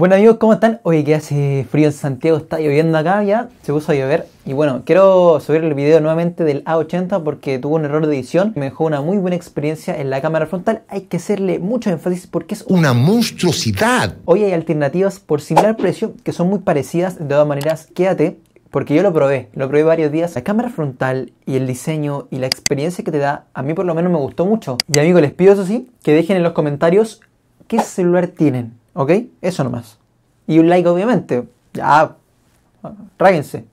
Bueno amigos, ¿cómo están? Oye, que hace frío en Santiago, está lloviendo acá ya, se puso a llover. Y bueno, quiero subir el video nuevamente del A80 porque tuvo un error de edición. Me dejó una muy buena experiencia en la cámara frontal. Hay que hacerle mucho énfasis porque es una monstruosidad. Hoy hay alternativas por similar precio que son muy parecidas. De todas maneras, quédate porque yo lo probé varios días. La cámara frontal y el diseño y la experiencia que te da, a mí por lo menos me gustó mucho. Y amigos, les pido eso sí, que dejen en los comentarios qué celular tienen. ¿Ok? Eso nomás. Y un like, obviamente. Ya, tráguense.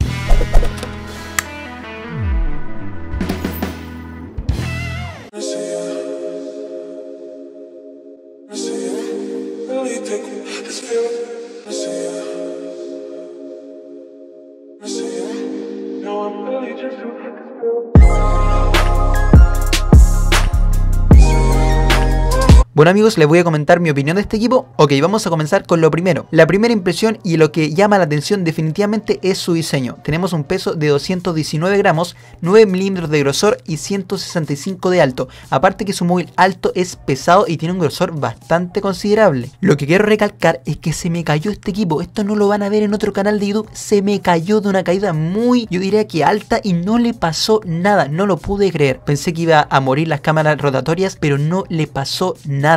Bueno amigos, les voy a comentar mi opinión de este equipo. Ok, vamos a comenzar con lo primero. La primera impresión y lo que llama la atención definitivamente es su diseño. Tenemos un peso de 219 gramos, 9 milímetros de grosor y 165 de alto. Aparte que su móvil alto es pesado y tiene un grosor bastante considerable. Lo que quiero recalcar es que se me cayó este equipo. Esto no lo van a ver en otro canal de YouTube. Se me cayó de una caída muy, yo diría que alta, y no le pasó nada. No lo pude creer. Pensé que iba a morir las cámaras rotatorias, pero no le pasó nada.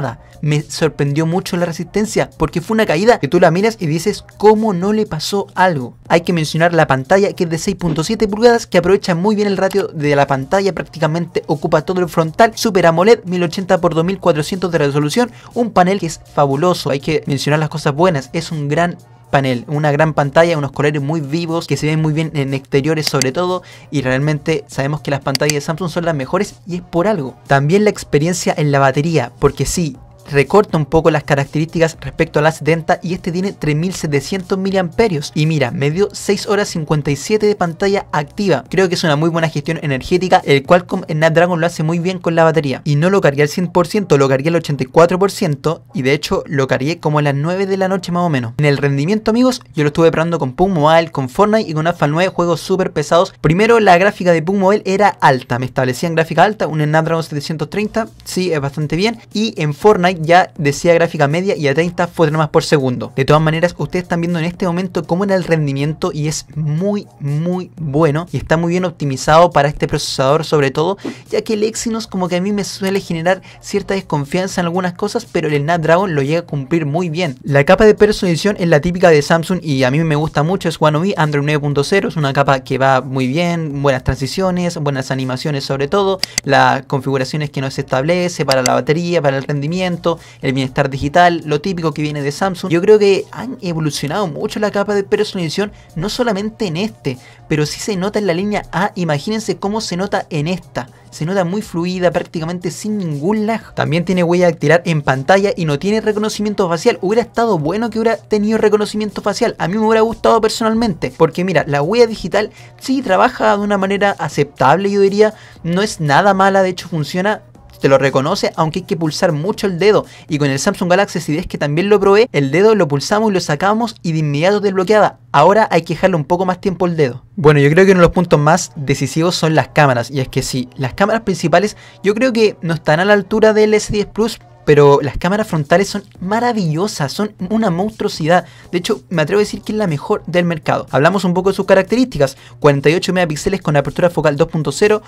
Me sorprendió mucho la resistencia porque fue una caída que tú la miras y dices ¿cómo no le pasó algo? Hay que mencionar la pantalla, que es de 6.7 pulgadas, que aprovecha muy bien el ratio de la pantalla, prácticamente ocupa todo el frontal. Super AMOLED, 1080 x 2400 de resolución, un panel que es fabuloso. Hay que mencionar las cosas buenas, es un gran panel, una gran pantalla, unos colores muy vivos que se ven muy bien en exteriores sobre todo, y realmente sabemos que las pantallas de Samsung son las mejores y es por algo. También la experiencia en la batería, porque sí, recorta un poco las características respecto a la 70 y este tiene 3700 mAh y mira, me dio 6 horas 57 de pantalla activa. Creo que es una muy buena gestión energética. El Qualcomm Snapdragon lo hace muy bien con la batería, y no lo cargué al 100%, lo cargué al 84% y de hecho lo cargué como a las 9 de la noche más o menos. En el rendimiento amigos, yo lo estuve probando con PUBG Mobile, con Fortnite y con Asphalt 9, juegos súper pesados. Primero, la gráfica de PUBG Mobile era alta, me establecían gráfica alta, un Snapdragon 730, sí, es bastante bien, y en Fortnite ya decía gráfica media y a 30 fotogramas por segundo. De todas maneras, ustedes están viendo en este momento cómo era el rendimiento y es muy muy bueno y está muy bien optimizado para este procesador sobre todo, ya que el Exynos como que a mí me suele generar cierta desconfianza en algunas cosas, pero el Snapdragon lo llega a cumplir muy bien. La capa de personalización es la típica de Samsung y a mí me gusta mucho, es One UI, Android 9.0, es una capa que va muy bien, buenas transiciones, buenas animaciones sobre todo, las configuraciones que nos establece para la batería, para el rendimiento, el bienestar digital, lo típico que viene de Samsung. Yo creo que han evolucionado mucho la capa de personalización, no solamente en este, pero sí se nota en la línea A. Imagínense cómo se nota en esta. Se nota muy fluida, prácticamente sin ningún lag. También tiene huella dactilar en pantalla y no tiene reconocimiento facial. Hubiera estado bueno que hubiera tenido reconocimiento facial. A mí me hubiera gustado personalmente, porque mira, la huella digital sí trabaja de una manera aceptable, yo diría. No es nada mala, de hecho funciona, te lo reconoce, aunque hay que pulsar mucho el dedo, y con el Samsung Galaxy S10 que también lo probé, el dedo lo pulsamos y lo sacamos y de inmediato desbloqueaba. Ahora hay que dejarle un poco más tiempo el dedo. Bueno, yo creo que uno de los puntos más decisivos son las cámaras, y es que sí, las cámaras principales yo creo que no están a la altura del S10 Plus, pero las cámaras frontales son maravillosas, son una monstruosidad. De hecho, me atrevo a decir que es la mejor del mercado. Hablamos un poco de sus características. 48 megapíxeles con apertura focal 2.0,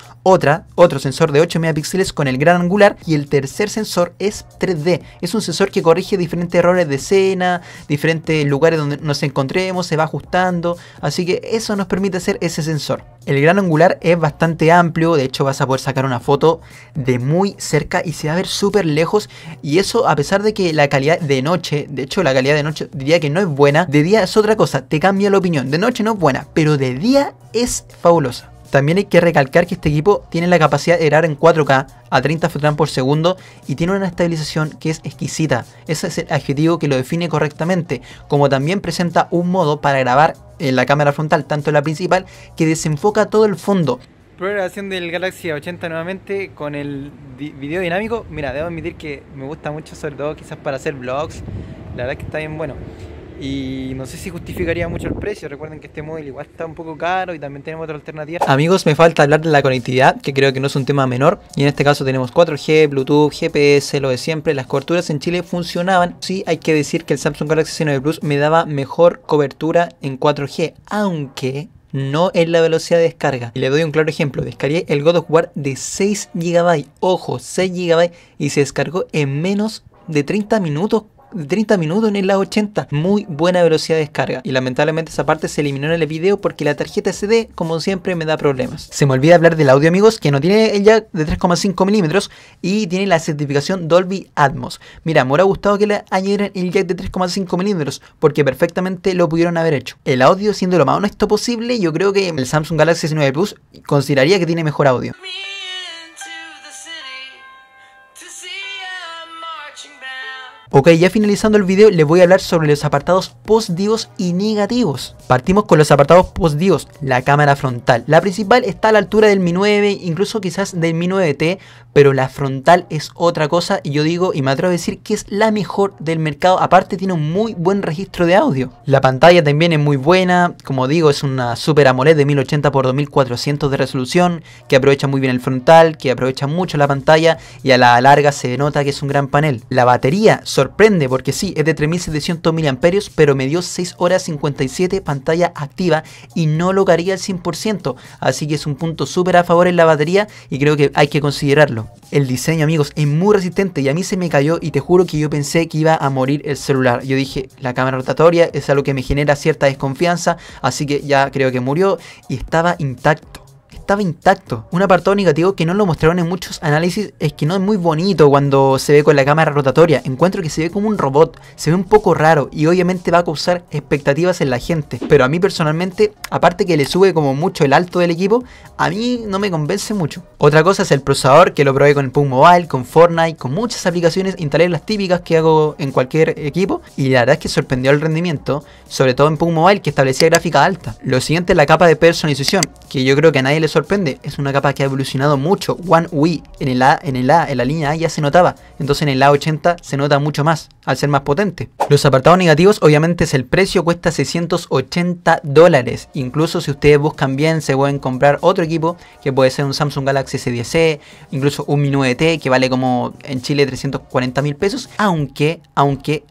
otro sensor de 8 megapíxeles con el gran angular, y el tercer sensor es 3D. Es un sensor que corrige diferentes errores de escena, diferentes lugares donde nos encontremos, se va ajustando, así que eso nos permite hacer ese sensor. El gran angular es bastante amplio, de hecho vas a poder sacar una foto de muy cerca y se va a ver súper lejos, y eso a pesar de que la calidad de noche, de hecho la calidad de noche diría que no es buena, de día es otra cosa, te cambia la opinión, de noche no es buena, pero de día es fabulosa. También hay que recalcar que este equipo tiene la capacidad de grabar en 4K a 30 fotogramas por segundo y tiene una estabilización que es exquisita. Ese es el adjetivo que lo define correctamente, como también presenta un modo para grabar en la cámara frontal, tanto la principal, que desenfoca todo el fondo. Prueba de grabación del Galaxy A80 nuevamente con el video dinámico. Mira, debo admitir que me gusta mucho, sobre todo quizás para hacer vlogs, la verdad que está bien bueno. y no sé si justificaría mucho el precio. Recuerden que este móvil igual está un poco caro y también tenemos otra alternativa. Amigos, me falta hablar de la conectividad, que creo que no es un tema menor, y en este caso tenemos 4G, Bluetooth, GPS, lo de siempre. Las coberturas en Chile funcionaban. Sí, hay que decir que el Samsung Galaxy S9 Plus me daba mejor cobertura en 4G, aunque no en la velocidad de descarga. Y le doy un claro ejemplo. Descargué el God of War de 6 GB. Ojo, 6 GB. Y se descargó en menos de 30 minutos. 30 minutos en el lado 80, muy buena velocidad de descarga, y lamentablemente esa parte se eliminó en el video porque la tarjeta SD, como siempre, me da problemas. Se me olvida hablar del audio, amigos, que no tiene el jack de 3,5 milímetros y tiene la certificación Dolby Atmos. Mira, me hubiera gustado que le añadieran el jack de 3,5 milímetros porque perfectamente lo pudieron haber hecho. El audio, siendo lo más honesto posible, yo creo que el Samsung Galaxy S9 Plus consideraría que tiene mejor audio. Ok, ya finalizando el video les voy a hablar sobre los apartados positivos y negativos. Partimos con los apartados positivos, la cámara frontal. La principal está a la altura del Mi 9, incluso quizás del Mi 9T, pero la frontal es otra cosa, y yo digo y me atrevo a decir que es la mejor del mercado. Aparte tiene un muy buen registro de audio. La pantalla también es muy buena, como digo, es una Super AMOLED de 1080x2400 de resolución, que aprovecha muy bien el frontal, que aprovecha mucho la pantalla, y a la larga se nota que es un gran panel. La batería sorprende porque sí, es de 3700 mAh, pero me dio 6 horas 57 pantalla activa y no lo cargué al 100%, así que es un punto súper a favor en la batería y creo que hay que considerarlo. El diseño, amigos, es muy resistente y a mí se me cayó y te juro que yo pensé que iba a morir el celular. Yo dije, la cámara rotatoria es algo que me genera cierta desconfianza, así que ya creo que murió, y estaba intacto. Estaba intacto. Un apartado negativo que no lo mostraron en muchos análisis es que no es muy bonito cuando se ve con la cámara rotatoria. Encuentro que se ve como un robot, se ve un poco raro y obviamente va a causar expectativas en la gente. Pero a mí personalmente, aparte que le sube como mucho el alto del equipo, a mí no me convence mucho. Otra cosa es el procesador, que lo probé con el PUBG Mobile, con Fortnite, con muchas aplicaciones, instalé las típicas que hago en cualquier equipo y la verdad es que sorprendió el rendimiento, sobre todo en PUBG Mobile que establecía gráfica alta. Lo siguiente es la capa de personalización, que yo creo que a nadie le sorprende, es una capa que ha evolucionado mucho. One UI en la línea A ya se notaba, entonces en el A80 se nota mucho más, al ser más potente. Los apartados negativos obviamente es el precio, cuesta $680, incluso si ustedes buscan bien se pueden comprar otro equipo, que puede ser un Samsung Galaxy S10e, incluso un Mi 9T que vale como en Chile 340.000 pesos, aunque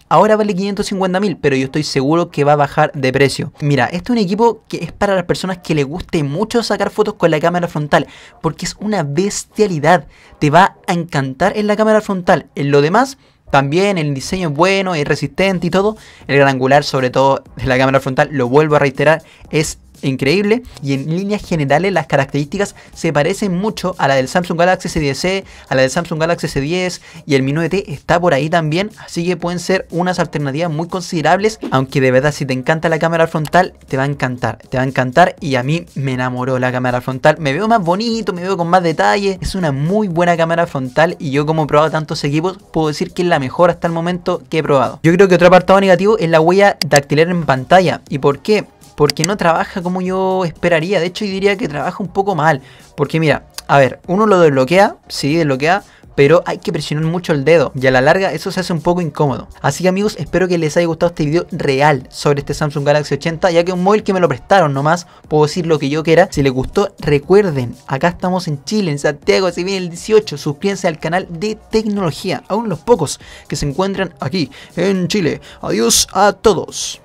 ahora vale 550.000, pero yo estoy seguro que va a bajar de precio. Mira, este es un equipo que es para las personas que les guste mucho sacar fotos con la cámara frontal, porque es una bestialidad, te va a encantar en la cámara frontal. En lo demás también el diseño es bueno, es resistente y todo. El gran angular, sobre todo de la cámara frontal, lo vuelvo a reiterar, es increíble, y en líneas generales las características se parecen mucho a la del Samsung Galaxy S10e, a la del Samsung Galaxy S10, y el Mi 9T está por ahí también, así que pueden ser unas alternativas muy considerables, aunque de verdad si te encanta la cámara frontal te va a encantar, y a mí me enamoró la cámara frontal. Me veo más bonito, me veo con más detalle, es una muy buena cámara frontal y yo, como he probado tantos equipos, puedo decir que es la mejor hasta el momento que he probado. Yo creo que otro apartado negativo es la huella dactilar en pantalla. ¿Y por qué? Porque no trabaja como yo esperaría. De hecho, yo diría que trabaja un poco mal. Porque mira, a ver, uno lo desbloquea, sí, desbloquea, pero hay que presionar mucho el dedo y a la larga eso se hace un poco incómodo. Así que, amigos, espero que les haya gustado este video real sobre este Samsung Galaxy S10, ya que es un móvil que me lo prestaron nomás, puedo decir lo que yo quiera. Si les gustó, recuerden, acá estamos en Chile, en Santiago, se viene el 18, suscríbanse al canal de tecnología, aún los pocos que se encuentran aquí en Chile. Adiós a todos.